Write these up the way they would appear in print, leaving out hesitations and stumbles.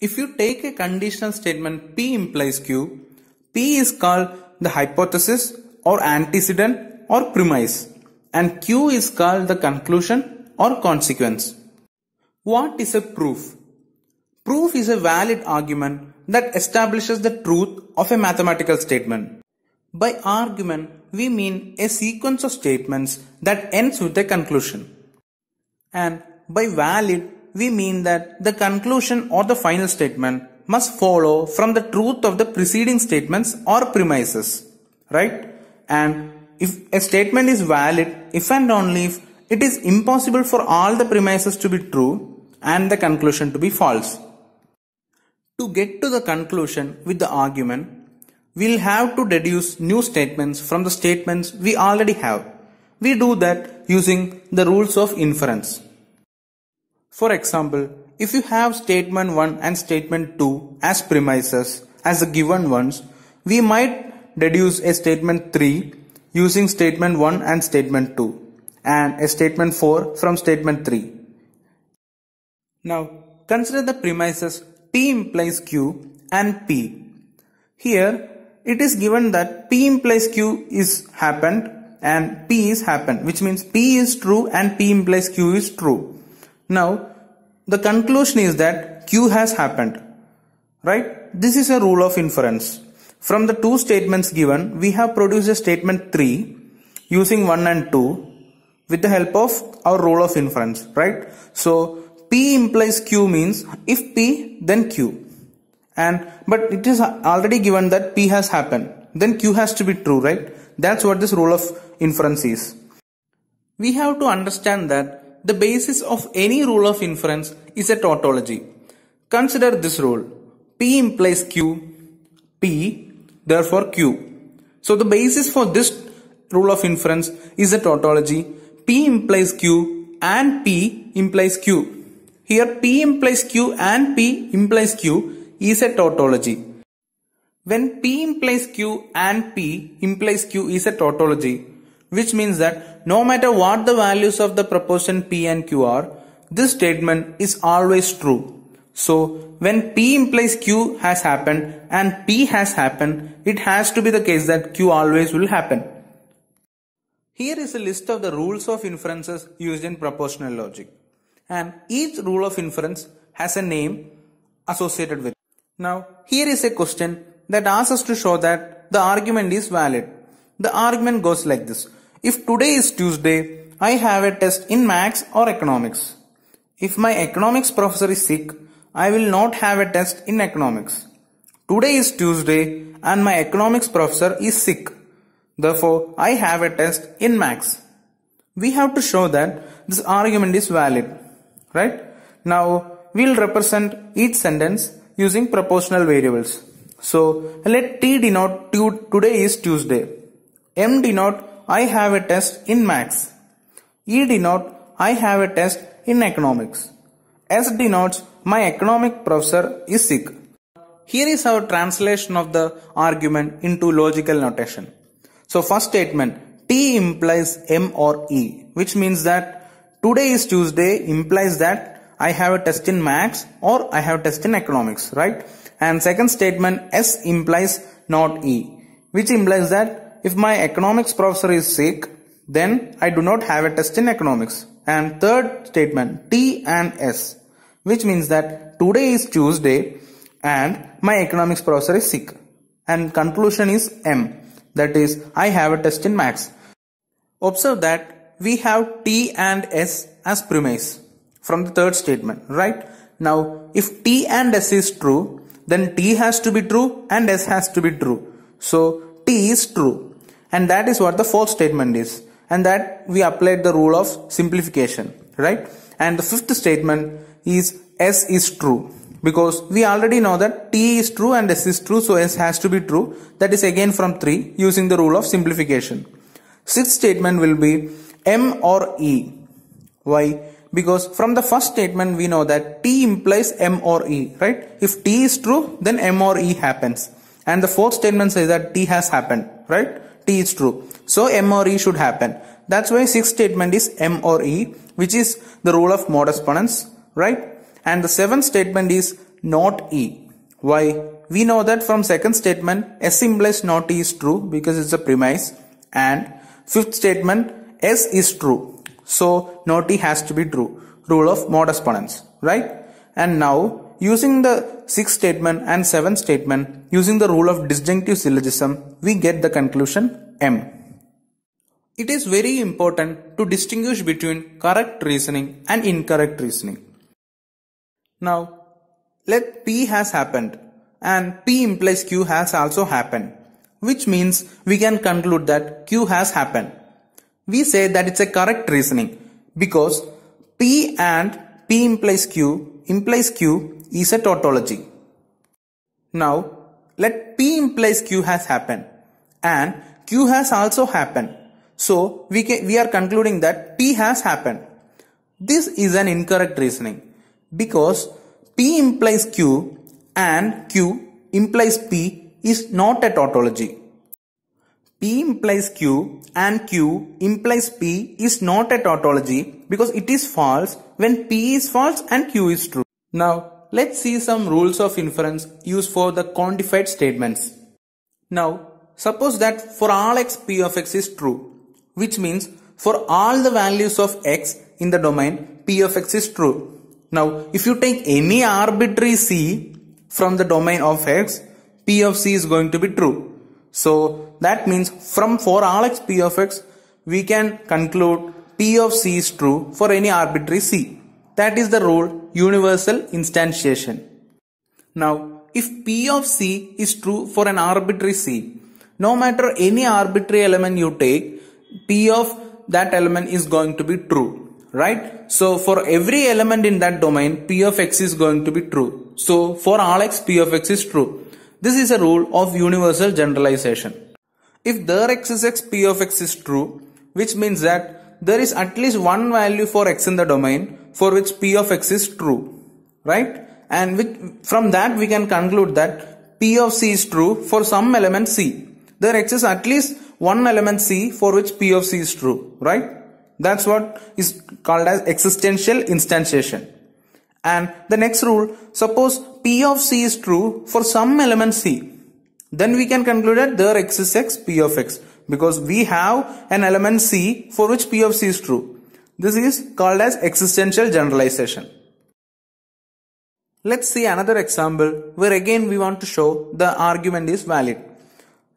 If you take a conditional statement P implies Q, P is called the hypothesis or antecedent or premise, and Q is called the conclusion or consequence. What is a proof? Proof is a valid argument that establishes the truth of a mathematical statement. By argument, we mean a sequence of statements that ends with a conclusion. And by valid, we mean that the conclusion or the final statement must follow from the truth of the preceding statements or premises, right? And if a statement is valid, if and only if it is impossible for all the premises to be true and the conclusion to be false. To get to the conclusion with the argument, we'll have to deduce new statements from the statements we already have. We do that using the rules of inference. For example, if you have statement 1 and statement 2 as premises as the given ones, we might deduce a statement 3 using statement 1 and statement 2 and a statement 4 from statement 3. Now, consider the premises P implies Q and P. Here, it is given that P implies Q is happened and P is happened, which means P is true and P implies Q is true. Now, the conclusion is that Q has happened, right? This is a rule of inference. From the two statements given, we have produced a statement 3 using 1 and 2 with the help of our rule of inference, right? So, P implies Q means if P, then Q. But it is already given that P has happened, then Q has to be true, right? That's what this rule of inference is. We have to understand that the basis of any rule of inference is a tautology. Consider this rule. P implies Q, P, therefore Q. So the basis for this rule of inference is a tautology. P implies Q and P implies Q. Here P implies Q and P implies Q is a tautology. When P implies Q and P implies Q is a tautology, which means that no matter what the values of the proportion P and Q are, this statement is always true. So, when P implies Q has happened and P has happened, it has to be the case that Q always will happen. Here is a list of the rules of inferences used in proportional logic. And each rule of inference has a name associated with it. Now, here is a question that asks us to show that the argument is valid. The argument goes like this. If today is Tuesday, I have a test in maths or economics. If my economics professor is sick, I will not have a test in economics. Today is Tuesday and my economics professor is sick. Therefore, I have a test in maths. We have to show that this argument is valid, right? Now, we'll represent each sentence using proportional variables. So, let T denote today is Tuesday. M denote I have a test in maths. E denote I have a test in economics. S denotes my economic professor is sick. Here is our translation of the argument into logical notation. So first statement, T implies M or E, which means that today is Tuesday implies that I have a test in maths or I have a test in economics, right? And second statement, S implies not E, which implies that if my economics professor is sick, then I do not have a test in economics. And third statement, T and S, which means that today is Tuesday and my economics professor is sick. And conclusion is M, that is, I have a test in maths. Observe that we have T and S as premise from the third statement, right? Now, if T and S is true, then T has to be true and S has to be true. So, T is true. And that is what the fourth statement is, and that we applied the rule of simplification, right? And the fifth statement is S is true, because we already know that T is true and S is true, so S has to be true. That is again from 3 using the rule of simplification. Sixth statement will be M or E. Why? Because from the first statement we know that T implies M or E, right? If T is true, then M or E happens. And the fourth statement says that T has happened, right? T is true. So M or E should happen. That's why sixth statement is M or E, which is the rule of modus ponens, right? And the seventh statement is not E. Why? We know that from second statement S implies not E is true because it's a premise, and fifth statement S is true, so not E has to be true. Rule of modus ponens, right? And now using the sixth statement and seventh statement using the rule of disjunctive syllogism, we get the conclusion M. It is very important to distinguish between correct reasoning and incorrect reasoning. Now let P has happened and P implies Q has also happened, which means we can conclude that Q has happened. We say that it's a correct reasoning because P and P implies Q is a tautology. Now let P implies Q has happened and Q has also happened, so we are concluding that P has happened. This is an incorrect reasoning because P implies Q and Q implies P is not a tautology. P implies Q and Q implies P is not a tautology because it is false when P is false and Q is true. Now let's see some rules of inference used for the quantified statements. Now suppose that for all x P of x is true, which means for all the values of x in the domain P of x is true. Now if you take any arbitrary C from the domain of x, P of C is going to be true. So that means from for all x P of x we can conclude P of C is true for any arbitrary C. That is the rule universal instantiation. Now if P of C is true for an arbitrary C, no matter any arbitrary element you take, P of that element is going to be true, right? So for every element in that domain P of x is going to be true. So for all x P of x is true. This is a rule of universal generalization. If there exists x P of x is true, which means that there is at least one value for x in the domain for which P of x is true, right? And from that we can conclude that P of C is true for some element C. There exists at least one element C for which P of C is true, right? That's what is called as existential instantiation. And the next rule, suppose P of C is true for some element C, then we can conclude that there exists x P of x because we have an element C for which P of C is true. This is called as existential generalization. Let's see another example where again we want to show the argument is valid,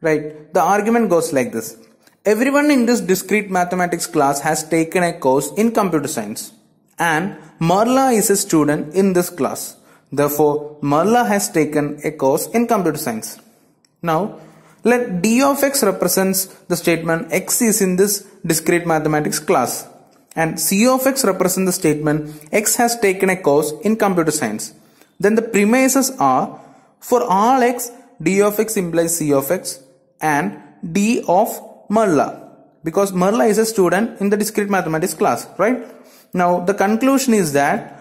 right? The argument goes like this. Everyone in this discrete mathematics class has taken a course in computer science, and Marla is a student in this class. Therefore, Marla has taken a course in computer science. Now, let D of x represents the statement x is in this discrete mathematics class, and C of x represents the statement x has taken a course in computer science. Then the premises are for all x, D of x implies C of x and D of Marla because Marla is a student in the discrete mathematics class, right? Now the conclusion is that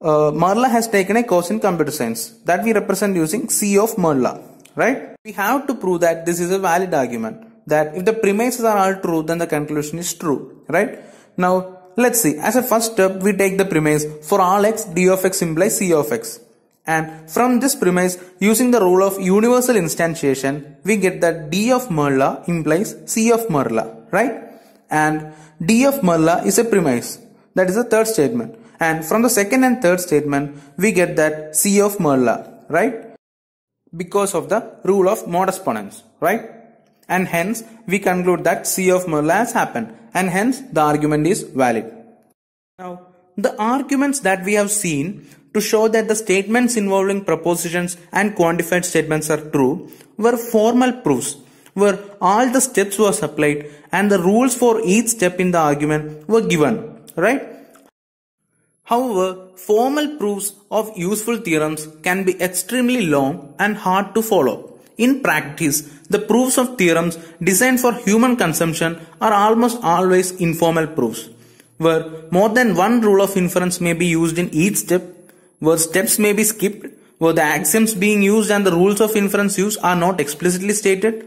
Marla has taken a course in computer science that we represent using C of Marla, right? We have to prove that this is a valid argument, that if the premises are all true then the conclusion is true, right? Now let's see, as a first step we take the premise for all x D of x implies C of x, and from this premise using the rule of universal instantiation we get that D of Marla implies C of Marla, right? And D of Marla is a premise. That is the third statement, and from the second and third statement we get that C of Marla, right? Because of the rule of modus ponens, right? And hence we conclude that C of Marla has happened, and hence the argument is valid. Now the arguments that we have seen to show that the statements involving propositions and quantified statements are true were formal proofs, where all the steps were supplied and the rules for each step in the argument were given, right? However, formal proofs of useful theorems can be extremely long and hard to follow. In practice, the proofs of theorems designed for human consumption are almost always informal proofs, where more than one rule of inference may be used in each step, where steps may be skipped, where the axioms being used and the rules of inference used are not explicitly stated.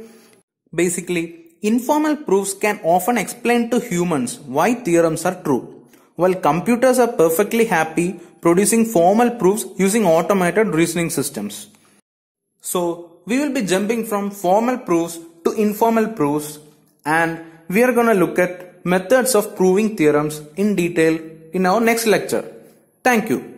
Basically, informal proofs can often explain to humans why theorems are true, while computers are perfectly happy producing formal proofs using automated reasoning systems. So we will be jumping from formal proofs to informal proofs, and we are going to look at methods of proving theorems in detail in our next lecture. Thank you.